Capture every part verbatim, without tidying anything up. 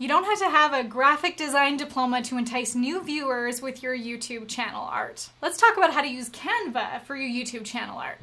You don't have to have a graphic design diploma to entice new viewers with your YouTube channel art. Let's talk about how to use Canva for your YouTube channel art.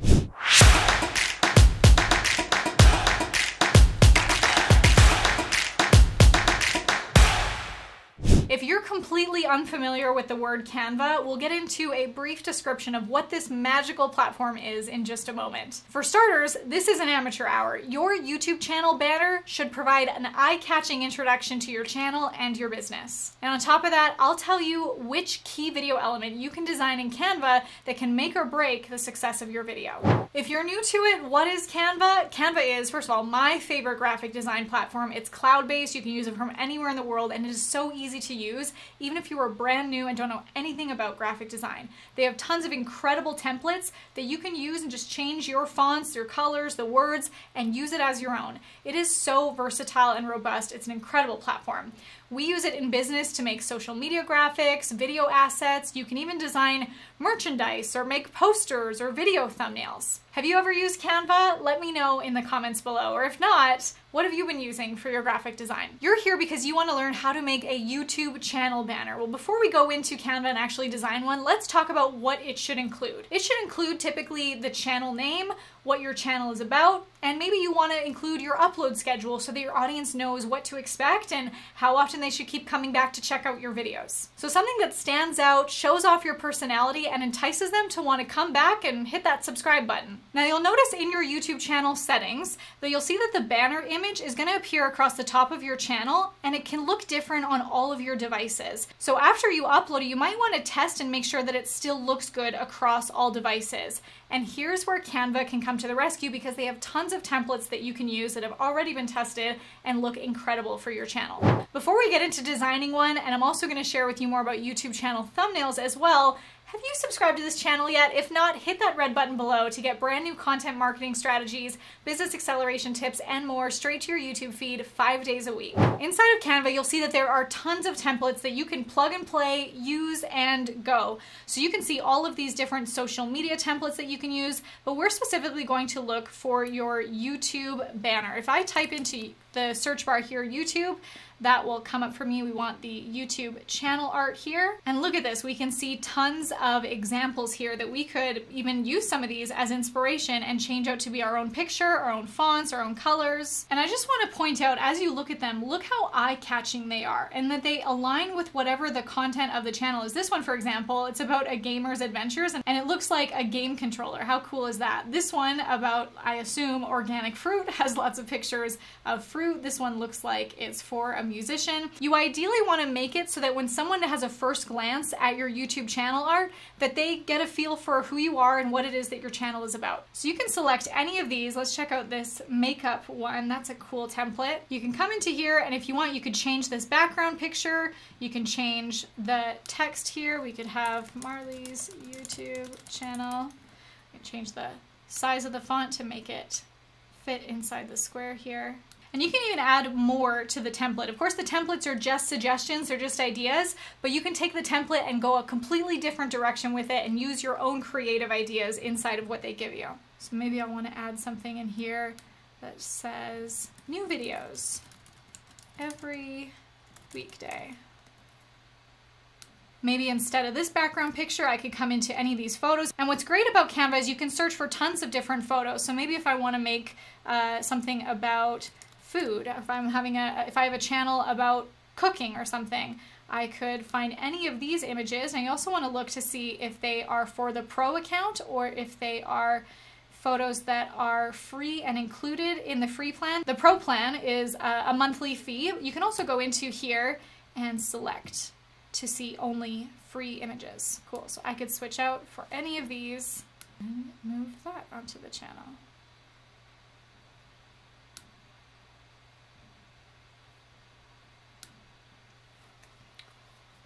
If you're completely unfamiliar with the word Canva, we'll get into a brief description of what this magical platform is in just a moment. For starters, this is an amateur hour. Your YouTube channel banner should provide an eye-catching introduction to your channel and your business. And on top of that, I'll tell you which key video element you can design in Canva that can make or break the success of your video. If you're new to it, what is Canva? Canva is, first of all, my favorite graphic design platform. It's cloud-based, you can use it from anywhere in the world, and it is so easy to use. Use, even if you are brand new and don't know anything about graphic design. They have tons of incredible templates that you can use and just change your fonts, your colors, the words, and use it as your own. It is so versatile and robust. It's an incredible platform. We use it in business to make social media graphics, video assets. You can even design merchandise or make posters or video thumbnails. Have you ever used Canva? Let me know in the comments below, or if not, what have you been using for your graphic design? You're here because you want to learn how to make a YouTube channel banner. Well, before we go into Canva and actually design one, let's talk about what it should include. It should include typically the channel name, what your channel is about, and maybe you want to include your upload schedule so that your audience knows what to expect and how often they should keep coming back to check out your videos. So something that stands out, shows off your personality, and entices them to want to come back and hit that subscribe button. Now you'll notice in your YouTube channel settings that you'll see that the banner image is going to appear across the top of your channel, and it can look different on all of your devices. So after you upload it, you might want to test and make sure that it still looks good across all devices. And here's where Canva can come to the rescue, because they have tons of templates that you can use that have already been tested and look incredible for your channel. Before we get into designing one, and I'm also going to share with you more about YouTube channel thumbnails as well, have you subscribed to this channel yet? If not, hit that red button below to get brand new content marketing strategies, business acceleration tips, and more straight to your YouTube feed five days a week. Inside of Canva, you'll see that there are tons of templates that you can plug and play, use, and go. So you can see all of these different social media templates that you can use, but we're specifically going to look for your YouTube banner. If I type into the search bar here, YouTube, that will come up for me. We want the YouTube channel art here. And look at this, we can see tons of examples here that we could even use some of these as inspiration and change out to be our own picture, our own fonts, our own colors. And I just want to point out, as you look at them, look how eye-catching they are and that they align with whatever the content of the channel is. This one, for example, it's about a gamer's adventures and it looks like a game controller. How cool is that? This one about, I assume, organic fruit has lots of pictures of fruit. This one looks like it's for a musician. You ideally want to make it so that when someone has a first glance at your YouTube channel art, that they get a feel for who you are and what it is that your channel is about. So you can select any of these. Let's check out this makeup one. That's a cool template. You can come into here, and if you want, you could change this background picture. You can change the text here. We could have Marley's YouTube channel. I change the size of the font to make it fit inside the square here. And you can even add more to the template. Of course, the templates are just suggestions, they're just ideas, but you can take the template and go a completely different direction with it and use your own creative ideas inside of what they give you. So maybe I want to add something in here that says new videos every weekday. Maybe instead of this background picture, I could come into any of these photos. And what's great about Canva is you can search for tons of different photos. So maybe if I want to make uh, something about food, if I'm having a, if I have a channel about cooking or something, I could find any of these images. And you also want to look to see if they are for the pro account or if they are photos that are free and included in the free plan. The pro plan is a, a monthly fee. You can also go into here and select to see only free images. Cool, so I could switch out for any of these and move that onto the channel.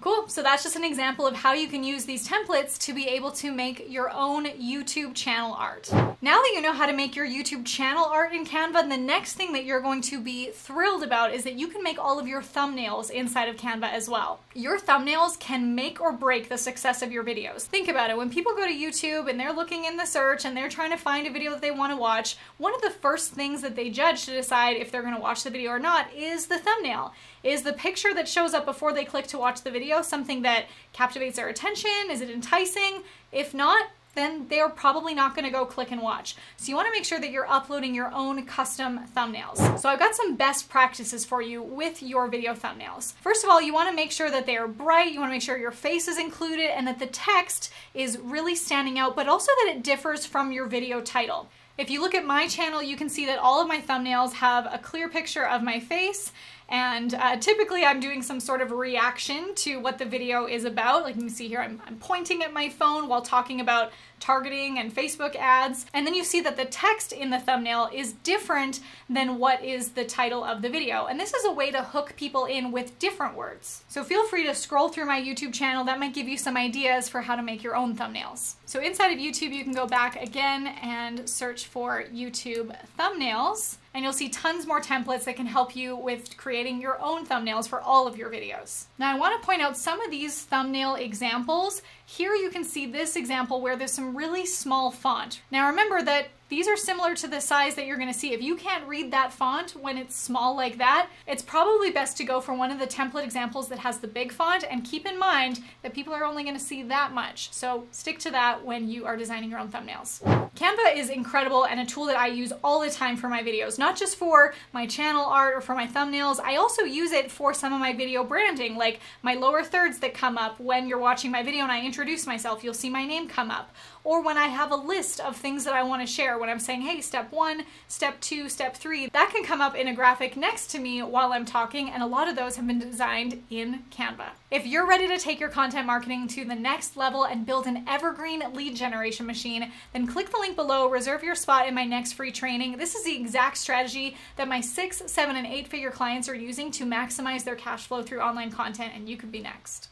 Cool, So that's just an example of how you can use these templates to be able to make your own YouTube channel art. Now that you know how to make your YouTube channel art in Canva, the next thing that you're going to be thrilled about is that you can make all of your thumbnails inside of Canva as well. Your thumbnails can make or break the success of your videos. Think about it. When people go to YouTube and they're looking in the search and they're trying to find a video that they want to watch, one of the first things that they judge to decide if they're going to watch the video or not is the thumbnail. Is the picture that shows up before they click to watch the video something that captivates their attention? Is it enticing? If not, then they're probably not gonna go click and watch. So you wanna make sure that you're uploading your own custom thumbnails. So I've got some best practices for you with your video thumbnails. First of all, you wanna make sure that they are bright, you wanna make sure your face is included, and that the text is really standing out, but also that it differs from your video title. If you look at my channel, you can see that all of my thumbnails have a clear picture of my face, and uh, typically I'm doing some sort of reaction to what the video is about. Like you can see here, I'm, I'm pointing at my phone while talking about targeting and Facebook ads. And then you see that the text in the thumbnail is different than what is the title of the video. And this is a way to hook people in with different words. So feel free to scroll through my YouTube channel. That might give you some ideas for how to make your own thumbnails. So inside of YouTube, you can go back again and search for YouTube thumbnails. And you'll see tons more templates that can help you with creating your own thumbnails for all of your videos. Now I want to point out some of these thumbnail examples. Here you can see this example where there's some really small font. Now remember that these are similar to the size that you're going to see. If you can't read that font when it's small like that, it's probably best to go for one of the template examples that has the big font, and keep in mind that people are only going to see that much. So stick to that when you are designing your own thumbnails. Canva is incredible and a tool that I use all the time for my videos, not just for my channel art or for my thumbnails. I also use it for some of my video branding, like my lower thirds that come up when you're watching my video and I introduce myself, you'll see my name come up. Or when I have a list of things that I want to share, when I'm saying, hey, step one, step two, step three, that can come up in a graphic next to me while I'm talking, and a lot of those have been designed in Canva. If you're ready to take your content marketing to the next level and build an evergreen lead generation machine, then click the link below, reserve your spot in my next free training. This is the exact strategy that my six, seven, and eight figure clients are using to maximize their cash flow through online content, and you could be next.